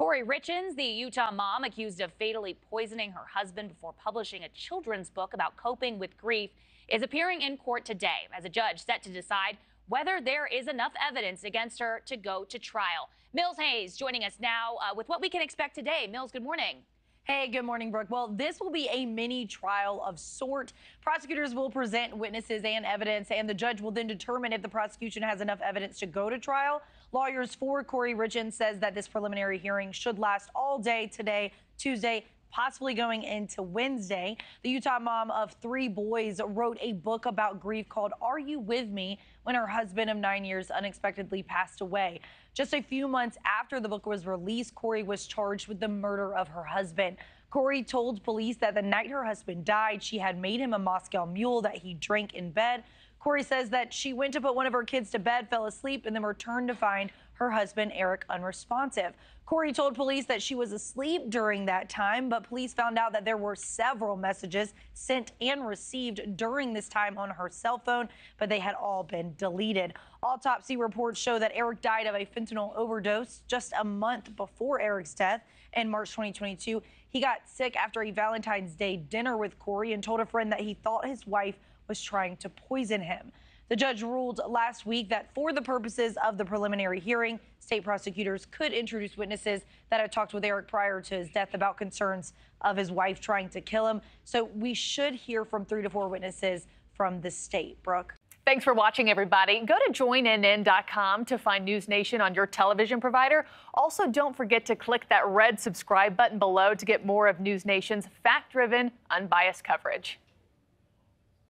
Kouri Richins, the Utah mom accused of fatally poisoning her husband before publishing a children's book about coping with grief, is appearing in court today as a judge set to decide whether there is enough evidence against her to go to trial. Mills Hayes joining us now with what we can expect today. Mills, good morning. Hey, good morning, Brooke. Well, this will be a mini trial of sort. Prosecutors will present witnesses and evidence, and the judge will then determine if the prosecution has enough evidence to go to trial. Lawyers for Kouri Richins says that this preliminary hearing should last all day today, Tuesday, possibly going into Wednesday. The Utah mom of three boys wrote a book about grief called Are You With Me? When her husband of 9 years unexpectedly passed away. Just a few months after the book was released, Kouri was charged with the murder of her husband. Kouri told police that the night her husband died, she had made him a Moscow mule that he drank in bed. Kouri says that she went to put one of her kids to bed, fell asleep, and then returned to find her husband, Eric, unresponsive. Kouri told police that she was asleep during that time, but police found out that there were several messages sent and received during this time on her cell phone, but they had all been deleted. Autopsy reports show that Eric died of a fentanyl overdose just a month before Eric's death in March 2022. He got sick after a Valentine's Day dinner with Kouri and told a friend that he thought his wife was trying to poison him. The judge ruled last week that for the purposes of the preliminary hearing, state prosecutors could introduce witnesses that had talked with Eric prior to his death about concerns of his wife trying to kill him. So we should hear from 3 to 4 witnesses from the state. Brooke. Thanks for watching, everybody. Go to joinnn.com to find NewsNation on your television provider. Also, don't forget to click that red subscribe button below to get more of NewsNation's fact-driven, unbiased coverage.